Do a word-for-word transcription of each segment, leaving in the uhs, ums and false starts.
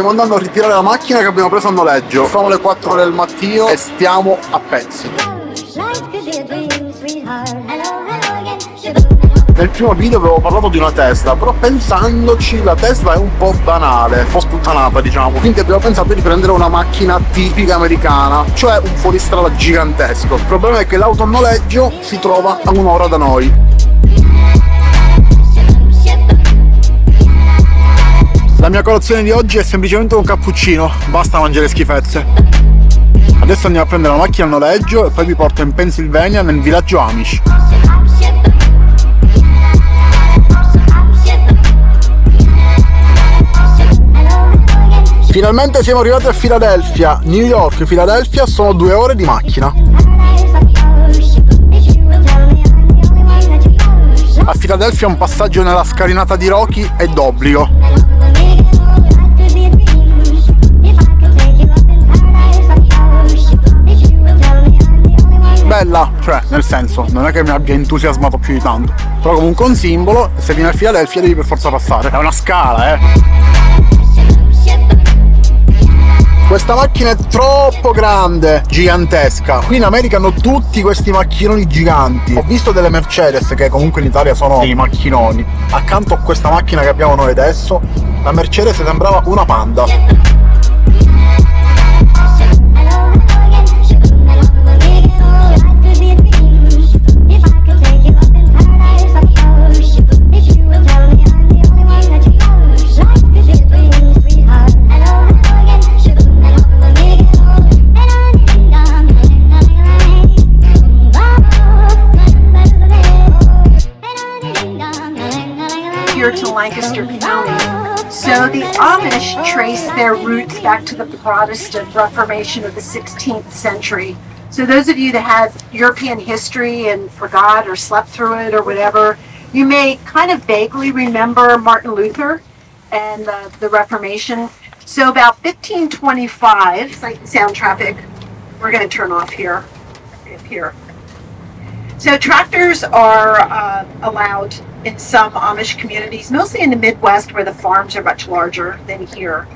stiamo andando a ritirare la macchina che abbiamo preso a noleggio. Sono le quattro del mattino e stiamo a pezzi. Nel primo video avevo parlato di una Tesla, però pensandoci la Tesla è un po' banale, un po' sputtanata diciamo, quindi abbiamo pensato di prendere una macchina tipica americana, cioè un fuoristrada gigantesco. Il problema è che l'auto a noleggio si trova a un'ora da noi. La mia colazione di oggi è semplicemente un cappuccino, basta mangiare schifezze. Adesso andiamo a prendere la macchina a noleggio e poi vi porto in Pennsylvania nel villaggio Amish. Finalmente siamo arrivati a Philadelphia. New York e Philadelphia sono due ore di macchina. A Philadelphia un passaggio nella scalinata di Rocky è d'obbligo. Bella, cioè nel senso, non è che mi abbia entusiasmato più di tanto, però comunque un simbolo, se vieni a Philadelphia devi per forza passare, è una scala, eh! Questa macchina è troppo grande, gigantesca. Qui in America hanno tutti questi macchinoni giganti. Ho visto delle Mercedes che comunque in Italia sono dei macchinoni. Accanto a questa macchina che abbiamo noi adesso, la Mercedes sembrava una Panda. To Lancaster County. So the Amish trace their roots back to the Protestant Reformation of the sixteenth century. So those of you that had European history and forgot or slept through it or whatever, you may kind of vaguely remember Martin Luther and the, the Reformation. So about fifteen twenty-five, sight sound traffic, we're going to turn off here, up here. So tractors are uh, allowed in some Amish communities, mostly in the Midwest where the farms are much larger than here.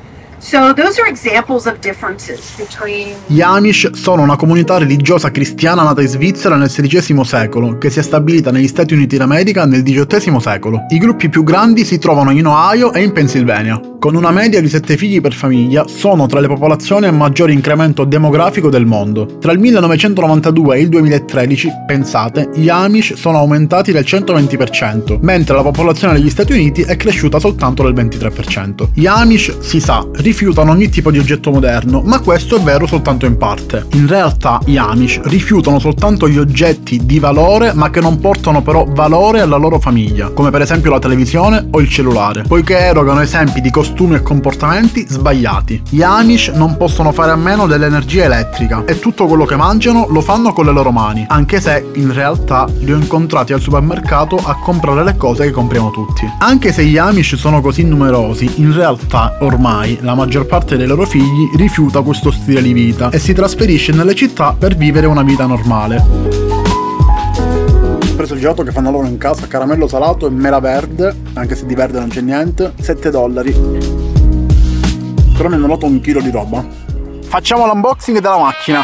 So those are examples of differences between... Gli Amish sono una comunità religiosa cristiana nata in Svizzera nel sedicesimo secolo, che si è stabilita negli Stati Uniti d'America nel diciottesimo secolo. I gruppi più grandi si trovano in Ohio e in Pennsylvania. Con una media di sette figli per famiglia, sono tra le popolazioni a maggior incremento demografico del mondo. Tra il millenovecentonovantadue e il duemilatredici, pensate, gli Amish sono aumentati del centoventi per cento, mentre la popolazione degli Stati Uniti è cresciuta soltanto del ventitré per cento. Gli Amish, si sa, rifiutano ogni tipo di oggetto moderno, ma questo è vero soltanto in parte. In realtà gli Amish rifiutano soltanto gli oggetti di valore ma che non portano però valore alla loro famiglia, come per esempio la televisione o il cellulare, poiché erogano esempi di costumi e comportamenti sbagliati. Gli Amish non possono fare a meno dell'energia elettrica e tutto quello che mangiano lo fanno con le loro mani, anche se in realtà li ho incontrati al supermercato a comprare le cose che compriamo tutti. Anche se gli Amish sono così numerosi, in realtà ormai la La maggior parte dei loro figli rifiuta questo stile di vita e si trasferisce nelle città per vivere una vita normale. Ho preso il gelato che fanno loro in casa, caramello salato e mela verde, anche se di verde non c'è niente, sette dollari. Però mi hanno dato un chilo di roba. Facciamo l'unboxing della macchina.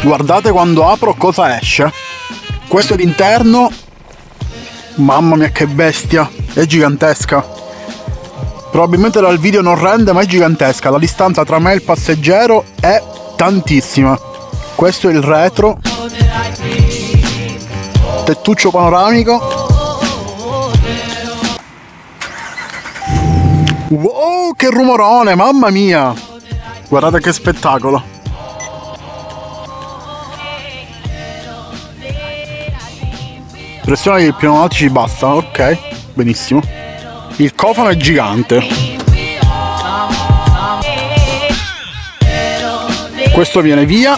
Guardate quando apro cosa esce. Questo è l'interno. Mamma mia che bestia, è gigantesca. Probabilmente dal video non rende, ma è gigantesca. La distanza tra me e il passeggero è tantissima. Questo è il retro. Tettuccio panoramico. Wow, che rumorone, mamma mia. Guardate che spettacolo. Pressione dei pneumatici basta, ok, benissimo. Il cofano è gigante. Questo viene via.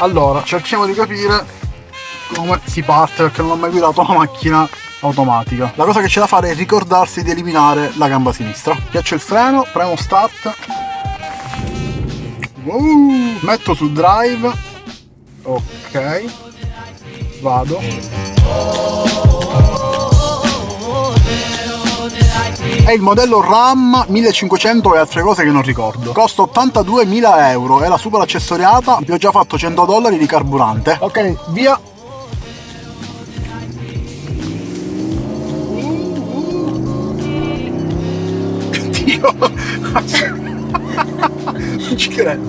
Allora, cerchiamo di capire come si parte, perché non ho mai guidato una macchina automatica. La cosa che c'è da fare è ricordarsi di eliminare la gamba sinistra. Ghiaccio il freno, premo start, uh, metto su drive, ok, vado. È il modello RAM millecinquecento e altre cose che non ricordo. Costa ottantaduemila euro, è la super accessoriata. Vi ho già fatto cento dollari di carburante. Ok, via. Dio, non ci credo.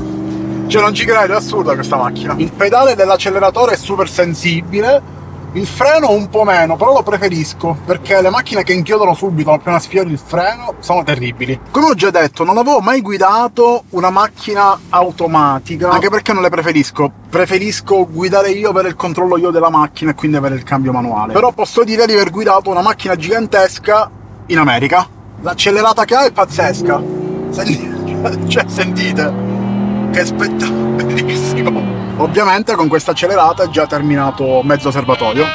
Cioè, non ci credo, è assurda questa macchina. Il pedale dell'acceleratore è super sensibile. Il freno un po' meno, però lo preferisco, perché le macchine che inchiodano subito appena sfiori il freno sono terribili. Come ho già detto, non avevo mai guidato una macchina automatica, anche perché non le preferisco. Preferisco guidare io, avere il controllo io della macchina e quindi avere il cambio manuale. Però posso dire di aver guidato una macchina gigantesca in America. L'accelerata che ha è pazzesca. Sentite, cioè, sentite che spettacolo, bellissimo. Ovviamente con questa accelerata è già terminato mezzo serbatoio.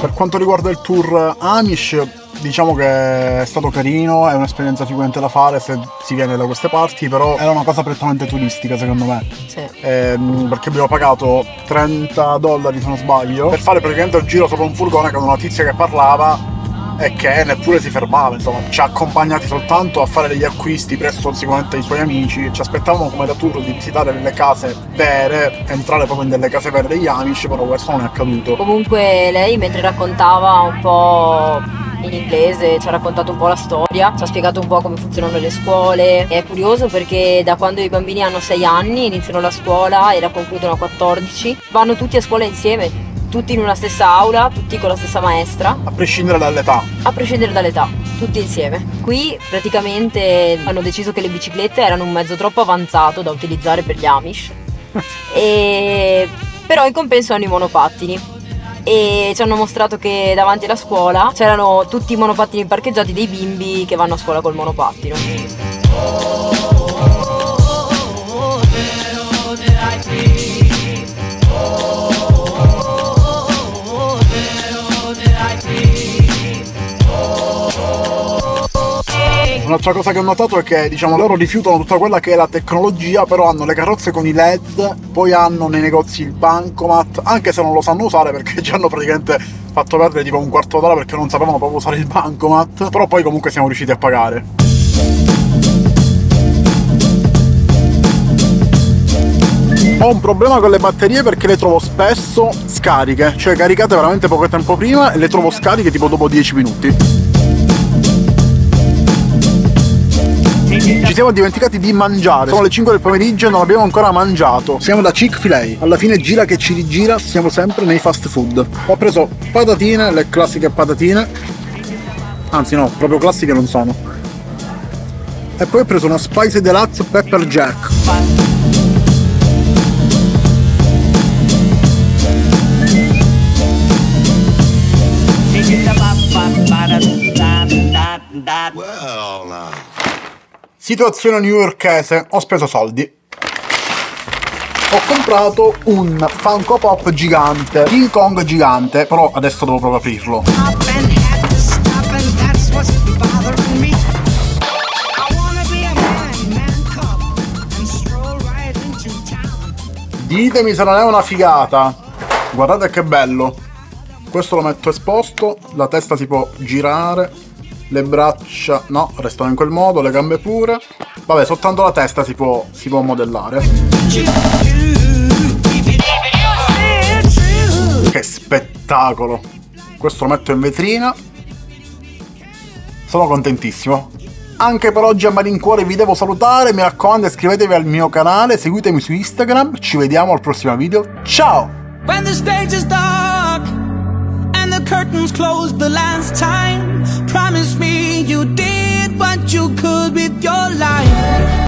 Per quanto riguarda il tour Amish, diciamo che è stato carino, è un'esperienza sicuramente da fare se si viene da queste parti, però era una cosa prettamente turistica secondo me. Sì. Ehm, perché abbiamo pagato trenta dollari se non sbaglio, per fare praticamente un giro sopra un furgone con una tizia che parlava e che neppure si fermava, insomma ci ha accompagnati soltanto a fare degli acquisti presso sicuramente i suoi amici. Ci aspettavamo come da tour di visitare delle case vere, entrare proprio in delle case vere degli Amish, però questo non è accaduto. Comunque lei, mentre raccontava un po' in inglese, ci ha raccontato un po' la storia, ci ha spiegato un po' come funzionano le scuole. È curioso perché da quando i bambini hanno sei anni iniziano la scuola e la concludono a quattordici, vanno tutti a scuola insieme, tutti in una stessa aula, tutti con la stessa maestra. A prescindere dall'età. A prescindere dall'età, tutti insieme. Qui praticamente hanno deciso che le biciclette erano un mezzo troppo avanzato da utilizzare per gli Amish. E... però in compenso hanno i monopattini. E ci hanno mostrato che davanti alla scuola c'erano tutti i monopattini parcheggiati dei bimbi che vanno a scuola col monopattino. Un'altra cosa che ho notato è che, diciamo, loro rifiutano tutta quella che è la tecnologia, però hanno le carrozze con i led, poi hanno nei negozi il bancomat, anche se non lo sanno usare perché ci hanno praticamente fatto perdere tipo un quarto d'ora perché non sapevano proprio usare il bancomat, però poi comunque siamo riusciti a pagare. Ho un problema con le batterie perché le trovo spesso scariche, cioè caricate veramente poco tempo prima e le trovo scariche tipo dopo dieci minuti. Ci siamo dimenticati di mangiare, sono le cinque del pomeriggio e non abbiamo ancora mangiato. Siamo da Chick-fil-A, alla fine gira che ci rigira, siamo sempre nei fast food. Ho preso patatine, le classiche patatine, anzi no, proprio classiche non sono. E poi ho preso una Spice Deluxe Pepper Jack. Well, no. Situazione newyorkese, ho speso soldi. Ho comprato un Funko Pop gigante, King Kong gigante, però adesso devo proprio aprirlo. Ditemi se non è una figata. Guardate che bello. Questo lo metto esposto, la testa si può girare. Le braccia no, restano in quel modo, le gambe pure. Vabbè, soltanto la testa si può, si può modellare. Che spettacolo! Questo lo metto in vetrina. sono contentissimo. Anche per oggi a malincuore vi devo salutare, mi raccomando iscrivetevi al mio canale, seguitemi su Instagram, ci vediamo al prossimo video, ciao!